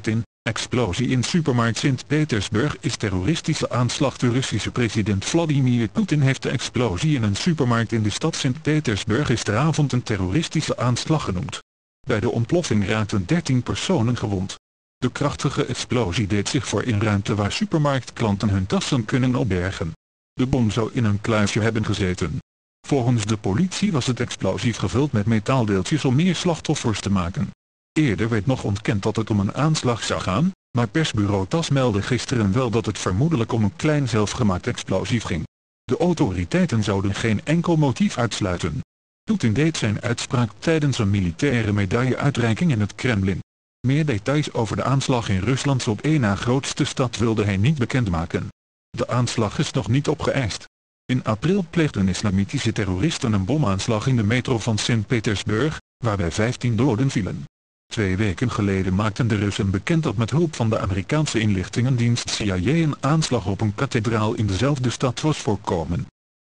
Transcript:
Poetin, explosie in supermarkt Sint-Petersburg is terroristische aanslag. De Russische president Vladimir Putin heeft de explosie in een supermarkt in de stad Sint-Petersburg gisteravond een terroristische aanslag genoemd. Bij de ontploffing raakten 13 personen gewond. De krachtige explosie deed zich voor in ruimte waar supermarktklanten hun tassen kunnen opbergen. De bom zou in een kluisje hebben gezeten. Volgens de politie was het explosief gevuld met metaaldeeltjes om meer slachtoffers te maken. Eerder werd nog ontkend dat het om een aanslag zou gaan, maar persbureau TAS meldde gisteren wel dat het vermoedelijk om een klein zelfgemaakt explosief ging. De autoriteiten zouden geen enkel motief uitsluiten. Poetin deed zijn uitspraak tijdens een militaire medailleuitreiking in het Kremlin. Meer details over de aanslag in Ruslands op één na grootste stad wilde hij niet bekendmaken. De aanslag is nog niet opgeëist. In april pleegden islamitische terroristen een bomaanslag in de metro van Sint-Petersburg, waarbij 15 doden vielen. 2 weken geleden maakten de Russen bekend dat met hulp van de Amerikaanse inlichtingendienst CIA een aanslag op een kathedraal in dezelfde stad was voorkomen.